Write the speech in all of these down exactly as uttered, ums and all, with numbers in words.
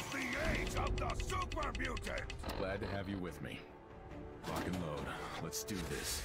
is the age of the super mutant! Glad to have you with me. Lock and load. Let's do this.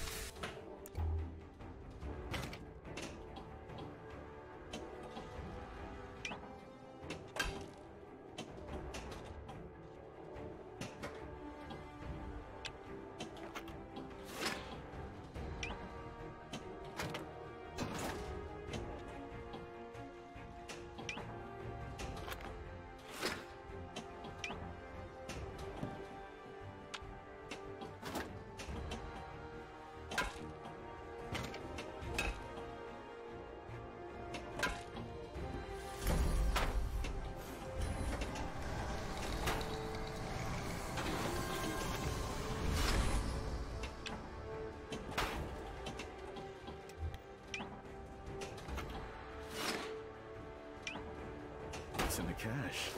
In the cache.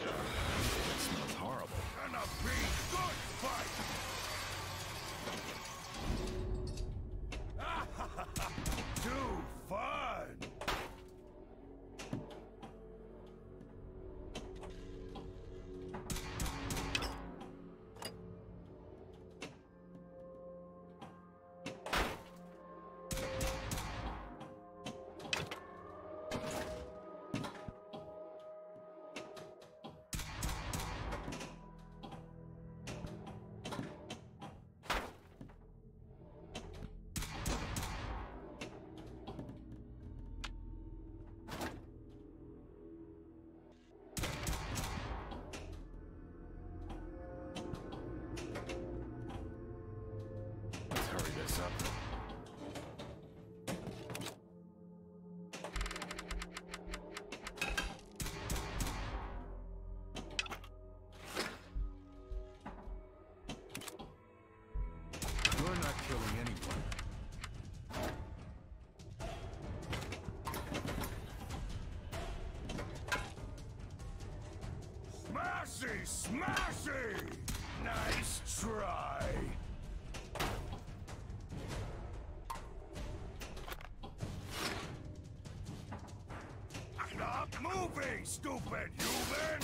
It smells horrible. And a big good fight! Too fun! Smashy! Smashy! Nice try! Stop moving, stupid human!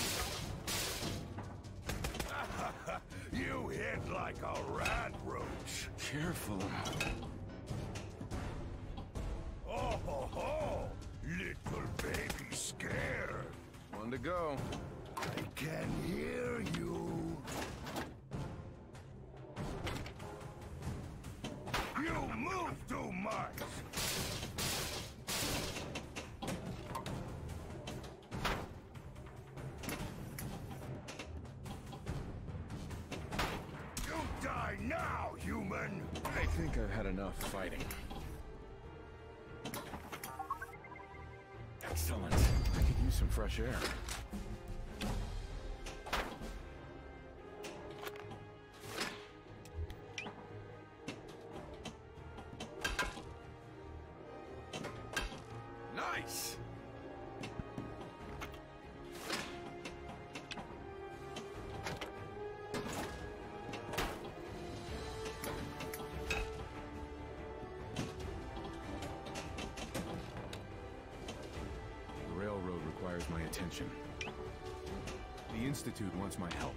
You hit like a rat roach. Careful. Oh ho ho! Little baby scared. One to go. I can hear you. You move too much. You die now, human. I think I've had enough fighting. Excellent. I could use some fresh air. Nice! The railroad requires my attention. The Institute wants my help.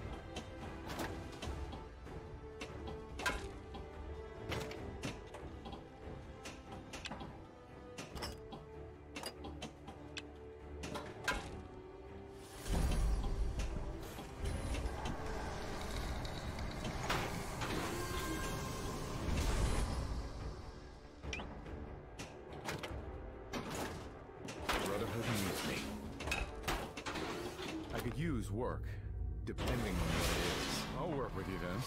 I could use work, depending on what it is. I'll work with you then.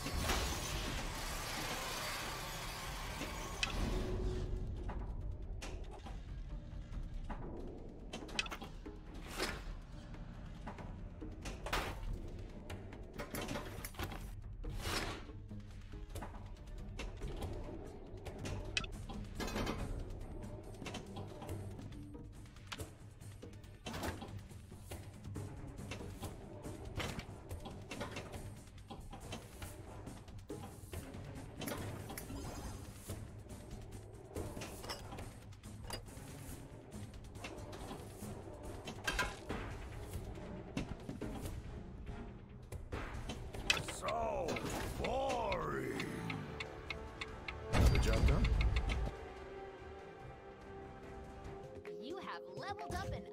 job done. You have leveled up and